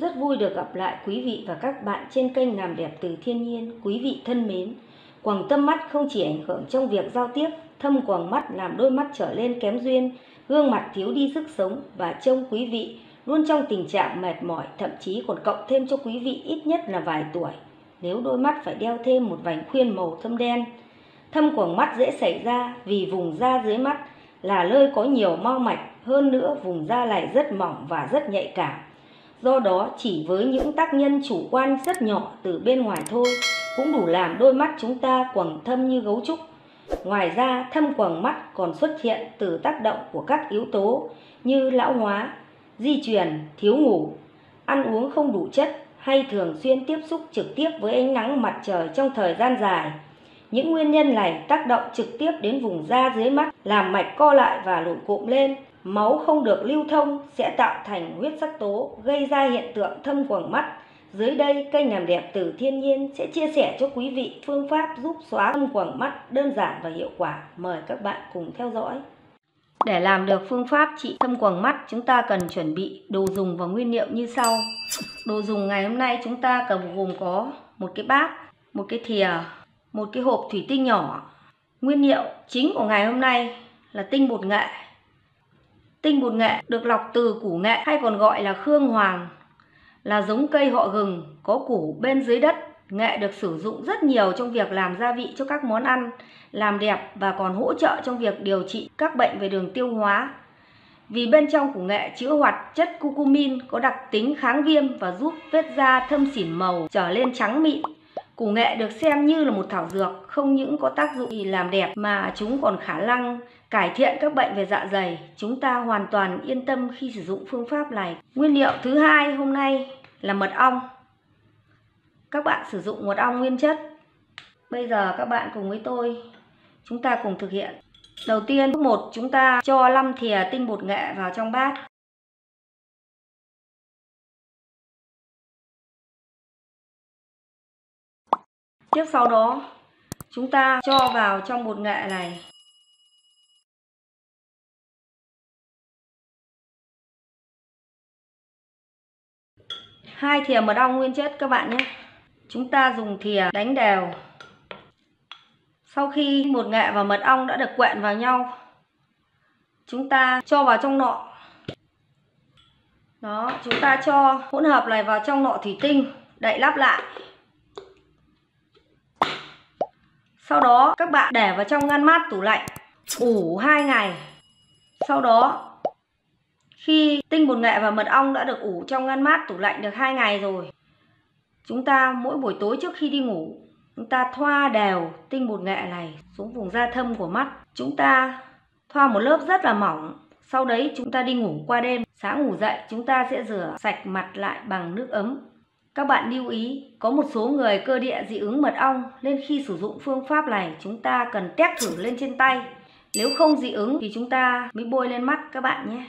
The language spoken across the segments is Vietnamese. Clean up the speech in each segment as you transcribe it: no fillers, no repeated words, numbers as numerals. Rất vui được gặp lại quý vị và các bạn trên kênh Làm Đẹp Từ Thiên Nhiên. Quý vị thân mến, quầng tâm mắt không chỉ ảnh hưởng trong việc giao tiếp, thâm quầng mắt làm đôi mắt trở lên kém duyên, gương mặt thiếu đi sức sống và trông quý vị luôn trong tình trạng mệt mỏi, thậm chí còn cộng thêm cho quý vị ít nhất là vài tuổi nếu đôi mắt phải đeo thêm một vành khuyên màu thâm đen. Thâm quầng mắt dễ xảy ra vì vùng da dưới mắt là nơi có nhiều mao mạch, hơn nữa vùng da này rất mỏng và rất nhạy cảm. Do đó, chỉ với những tác nhân chủ quan rất nhỏ từ bên ngoài thôi cũng đủ làm đôi mắt chúng ta quầng thâm như gấu trúc. Ngoài ra, thâm quầng mắt còn xuất hiện từ tác động của các yếu tố như lão hóa, di truyền, thiếu ngủ, ăn uống không đủ chất hay thường xuyên tiếp xúc trực tiếp với ánh nắng mặt trời trong thời gian dài. Những nguyên nhân này tác động trực tiếp đến vùng da dưới mắt, làm mạch co lại và lồi cụm lên, máu không được lưu thông sẽ tạo thành huyết sắc tố, gây ra hiện tượng thâm quầng mắt. Dưới đây, kênh Làm Đẹp Từ Thiên Nhiên sẽ chia sẻ cho quý vị phương pháp giúp xóa thâm quầng mắt đơn giản và hiệu quả. Mời các bạn cùng theo dõi. Để làm được phương pháp trị thâm quầng mắt, chúng ta cần chuẩn bị đồ dùng và nguyên liệu như sau. Đồ dùng ngày hôm nay chúng ta cần gồm có một cái bát, một cái thìa, một cái hộp thủy tinh nhỏ. Nguyên liệu chính của ngày hôm nay là tinh bột nghệ. Tinh bột nghệ được lọc từ củ nghệ hay còn gọi là khương hoàng, là giống cây họ gừng có củ bên dưới đất. Nghệ được sử dụng rất nhiều trong việc làm gia vị cho các món ăn, làm đẹp và còn hỗ trợ trong việc điều trị các bệnh về đường tiêu hóa. Vì bên trong củ nghệ chứa hoạt chất curcumin có đặc tính kháng viêm và giúp vết da thâm xỉn màu trở lên trắng mịn. Củ nghệ được xem như là một thảo dược, không những có tác dụng làm đẹp mà chúng còn khả năng cải thiện các bệnh về dạ dày. Chúng ta hoàn toàn yên tâm khi sử dụng phương pháp này. Nguyên liệu thứ hai hôm nay là mật ong. Các bạn sử dụng mật ong nguyên chất. Bây giờ các bạn cùng với tôi, chúng ta cùng thực hiện. Đầu tiên, bước 1, chúng ta cho 5 thìa tinh bột nghệ vào trong bát. Tiếp sau đó, chúng ta cho vào trong bột nghệ này hai thìa mật ong nguyên chất các bạn nhé. Chúng ta dùng thìa đánh đều. Sau khi bột nghệ và mật ong đã được quện vào nhau, chúng ta cho vào trong nọ. Đó, chúng ta cho hỗn hợp này vào trong nọ thủy tinh, đậy lắp lại. Sau đó các bạn để vào trong ngăn mát tủ lạnh ủ 2 ngày. Sau đó khi tinh bột nghệ và mật ong đã được ủ trong ngăn mát tủ lạnh được 2 ngày rồi, chúng ta mỗi buổi tối trước khi đi ngủ, chúng ta thoa đều tinh bột nghệ này xuống vùng da thâm của mắt. Chúng ta thoa một lớp rất là mỏng. Sau đấy chúng ta đi ngủ qua đêm. Sáng ngủ dậy chúng ta sẽ rửa sạch mặt lại bằng nước ấm. Các bạn lưu ý, có một số người cơ địa dị ứng mật ong nên khi sử dụng phương pháp này chúng ta cần tét thử lên trên tay. Nếu không dị ứng thì chúng ta mới bôi lên mắt các bạn nhé.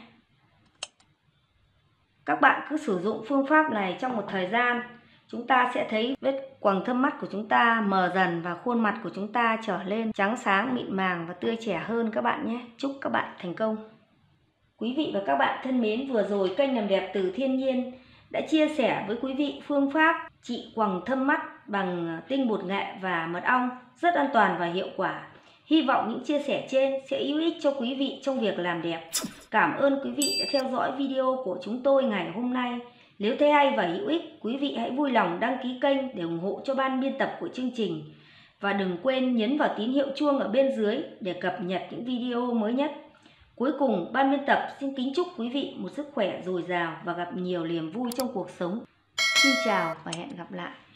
Các bạn cứ sử dụng phương pháp này trong một thời gian, chúng ta sẽ thấy vết quầng thâm mắt của chúng ta mờ dần và khuôn mặt của chúng ta trở lên trắng sáng, mịn màng và tươi trẻ hơn các bạn nhé. Chúc các bạn thành công. Quý vị và các bạn thân mến, vừa rồi kênh Làm Đẹp Từ Thiên Nhiên đã chia sẻ với quý vị phương pháp trị quầng thâm mắt bằng tinh bột nghệ và mật ong rất an toàn và hiệu quả. Hy vọng những chia sẻ trên sẽ hữu ích cho quý vị trong việc làm đẹp. Cảm ơn quý vị đã theo dõi video của chúng tôi ngày hôm nay. Nếu thấy hay và hữu ích, quý vị hãy vui lòng đăng ký kênh để ủng hộ cho ban biên tập của chương trình. Và đừng quên nhấn vào tín hiệu chuông ở bên dưới để cập nhật những video mới nhất. Cuối cùng, ban biên tập xin kính chúc quý vị một sức khỏe dồi dào và gặp nhiều niềm vui trong cuộc sống. Xin chào và hẹn gặp lại.